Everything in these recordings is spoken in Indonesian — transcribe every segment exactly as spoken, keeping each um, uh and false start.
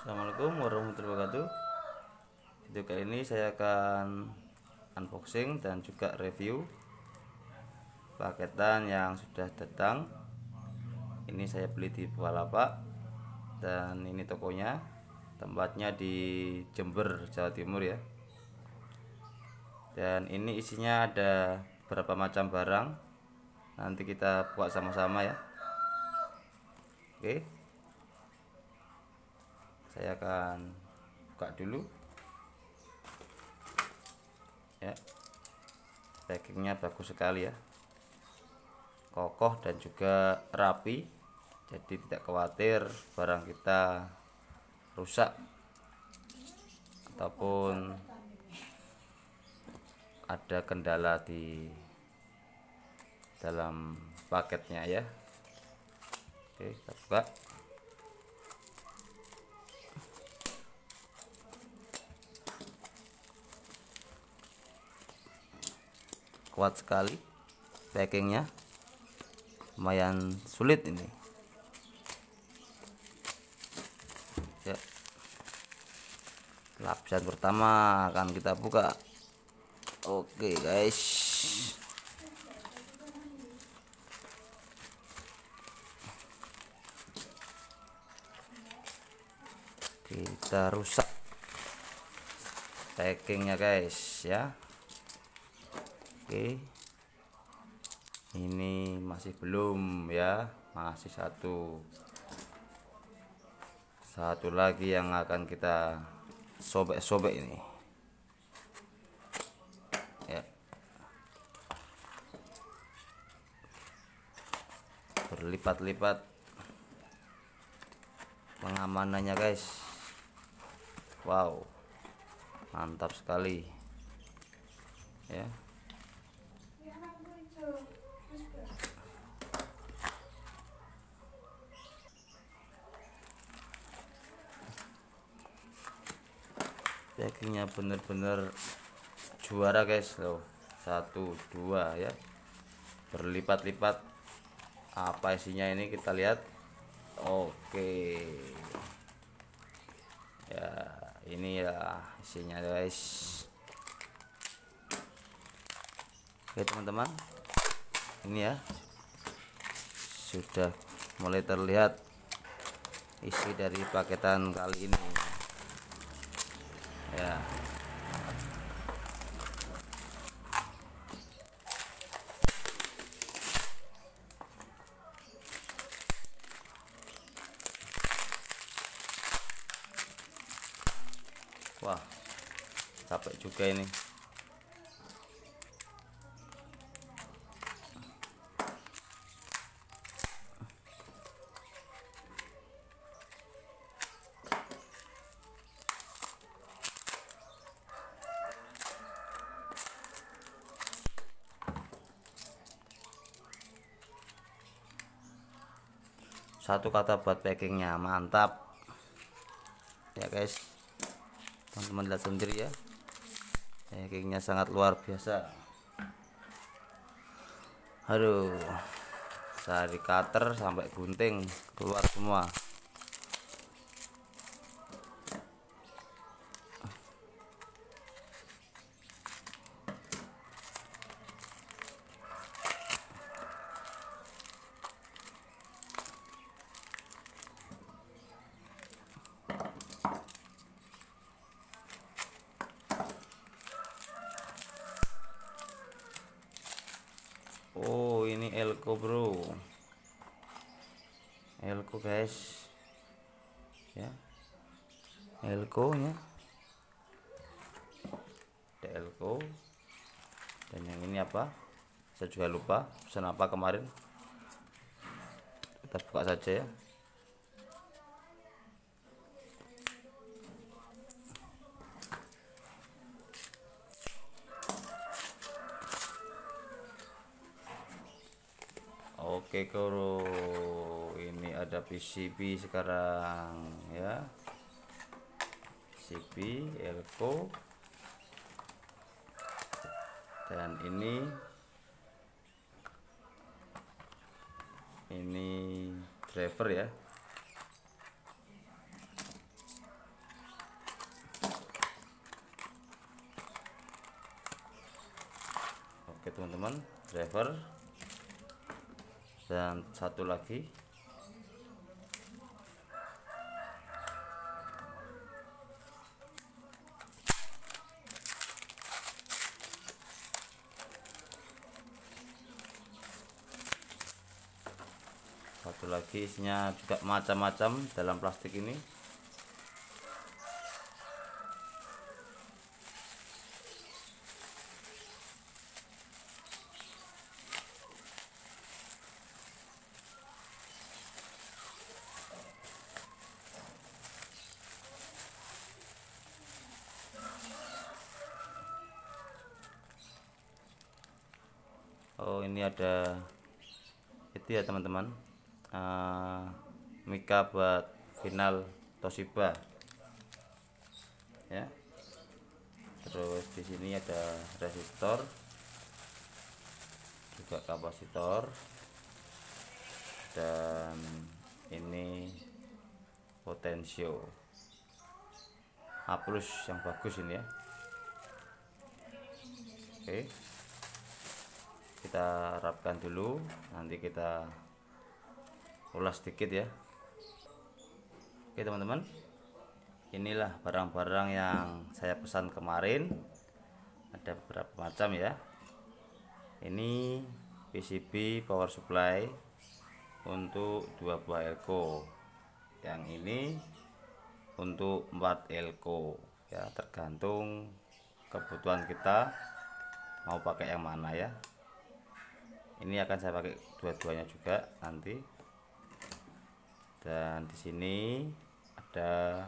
Assalamualaikum warahmatullahi wabarakatuh. Video kali ini saya akan unboxing dan juga review paketan yang sudah datang. Ini saya beli di Bukalapak dan ini tokonya, tempatnya di Jember, Jawa Timur ya. Dan ini isinya ada beberapa macam barang, nanti kita buka sama-sama ya. Oke, saya akan buka dulu ya. Packingnya bagus sekali ya, kokoh dan juga rapi, jadi tidak khawatir barang kita rusak ataupun ada kendala di dalam paketnya ya. Oke, kita buka. Kuat sekali packingnya, lumayan sulit ini ya. Lapisan pertama akan kita buka. Oke guys, kita rusak packingnya guys ya. Oke, ini masih belum ya, masih satu satu lagi yang akan kita sobek-sobek ini ya. Berlipat-lipat pengamanannya guys, wow mantap sekali ya. Packingnya bener-bener juara guys loh, satu dua ya, berlipat-lipat. Apa isinya ini kita lihat. Oke ya, ini ya isinya guys. Oke teman-teman, ini ya sudah mulai terlihat isi dari paketan kali ini ya. Wah, capek juga ini. Satu kata buat packingnya, mantap ya guys. Teman-teman lihat sendiri ya, packingnya sangat luar biasa. Aduh, dari cutter sampai gunting keluar semua. Oh, ini Elco bro, Elco guys ya, Elco nya ada Elco. Dan yang ini apa, saya juga lupa pesan apa kemarin, kita buka saja ya. Oke bro, ini ada P C B sekarang ya, P C B Elco. Dan ini ini driver ya, teman-teman, driver dan satu lagi satu lagi isinya juga macam-macam dalam plastik ini. Oh, ini ada itu ya teman-teman, uh, mika buat final Toshiba ya. Terus di sini ada resistor, juga kapasitor, dan ini potensio A plus yang bagus ini ya. Oke okay. Kita rapkan dulu, nanti kita ulas sedikit ya. Oke teman-teman, inilah barang-barang yang saya pesan kemarin, ada beberapa macam ya. Ini P C B power supply untuk dua buah Elco, yang ini untuk empat Elco ya, tergantung kebutuhan kita mau pakai yang mana ya. Ini akan saya pakai dua-duanya juga nanti. Dan di sini ada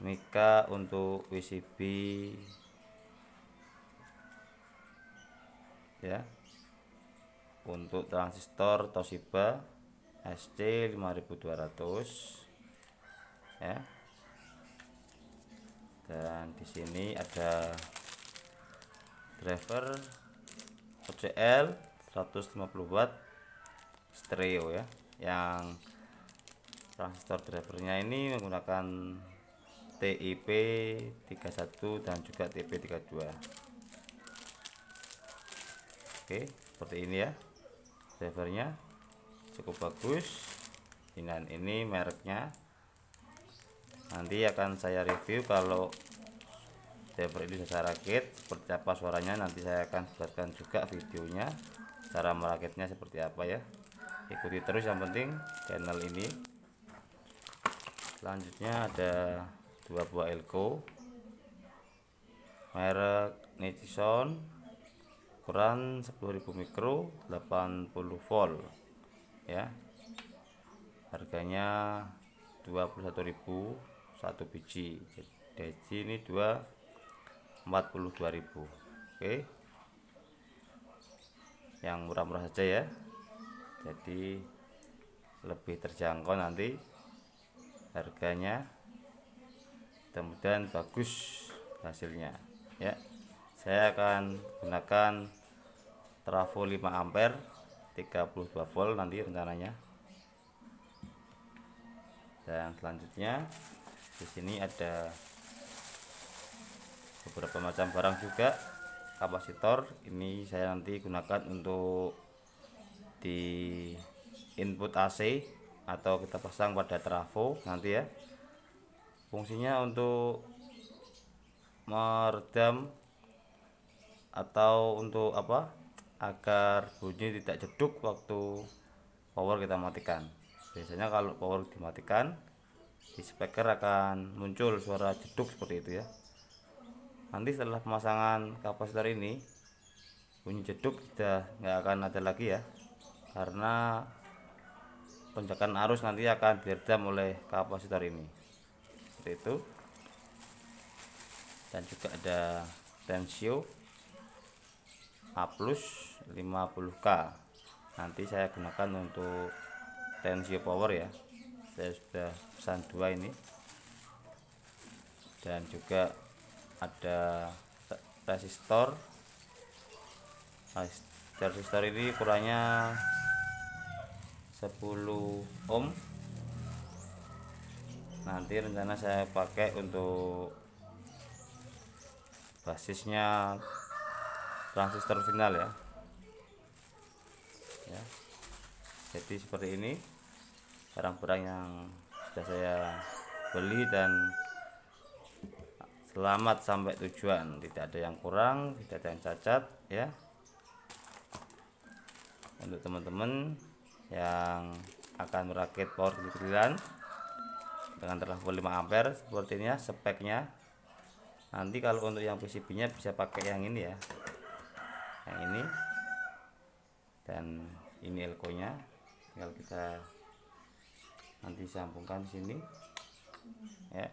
mika untuk P C B ya, untuk transistor Toshiba S C lima ribu dua ratus ya. Dan di sini ada driver O C L seratus lima puluh watt stereo ya, yang transistor drivernya ini menggunakan T I P tiga puluh satu dan juga T I P tiga puluh dua. Oke, seperti ini ya drivernya, cukup bagus. Dan ini mereknya nanti akan saya review kalau driver ini saya rakit, seperti apa suaranya. Nanti saya akan buatkan juga videonya, cara merakitnya seperti apa ya. Ikuti terus yang penting channel ini. Selanjutnya ada dua buah Elco merek Nexon, ukuran sepuluh ribu mikro, delapan puluh volt ya. Harganya dua puluh satu ribu satu biji. Jadi ini dua empat puluh dua ribu. Oke. Yang murah-murah saja ya. Jadi lebih terjangkau nanti harganya. Mudah-mudahan bagus hasilnya ya. Saya akan gunakan trafo lima ampere tiga puluh dua volt nanti rencananya. Dan selanjutnya di sini ada beberapa macam barang juga. Kapasitor ini saya nanti gunakan untuk di input A C atau kita pasang pada trafo nanti ya. Fungsinya untuk meredam atau untuk apa, agar bunyi tidak jeduk waktu power kita matikan. Biasanya kalau power dimatikan di speaker akan muncul suara jeduk seperti itu ya. Nanti setelah pemasangan kapasitor ini bunyi jeduk sudah nggak akan ada lagi ya, karena lonjakan arus nanti akan diredam oleh kapasitor ini seperti itu. Dan juga ada tensio A plus lima puluh K, nanti saya gunakan untuk tensio power ya. Saya sudah pesan dua ini. Dan juga ada resistor. Resistor ini ukurannya sepuluh ohm. Nanti rencana saya pakai untuk basisnya delapan puluh watt transistor final ya. Ya, jadi seperti ini barang-barang yang sudah saya beli dan selamat sampai tujuan, tidak ada yang kurang, tidak ada yang cacat ya. Untuk teman-teman yang akan merakit power grid-gridan dengan terlalu lima ampere sepertinya speknya. Nanti kalau untuk yang P C B nya bisa pakai yang ini ya, yang ini, dan ini elco nya tinggal kita nanti sambungkan sini ya,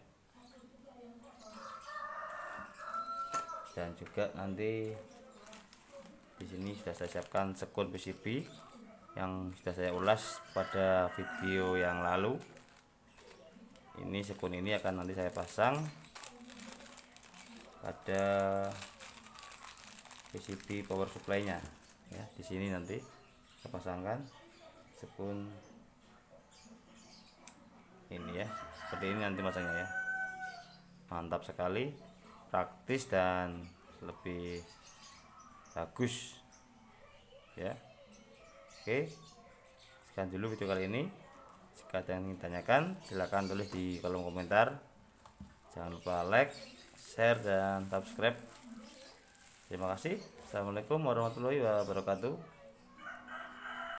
dan juga nanti di sini sudah saya siapkan sekun P C B yang sudah saya ulas pada video yang lalu. Ini sekun ini akan nanti saya pasang pada P C B power supply nya ya, di sini nanti saya pasangkan sekun ini ya, seperti ini nanti masangnya ya. Mantap sekali, praktis dan lebih bagus ya. Oke, sekian dulu video kali ini. Jika ada yang ingin ditanyakan silahkan tulis di kolom komentar. Jangan lupa like, share, dan subscribe. Terima kasih. Assalamualaikum warahmatullahi wabarakatuh.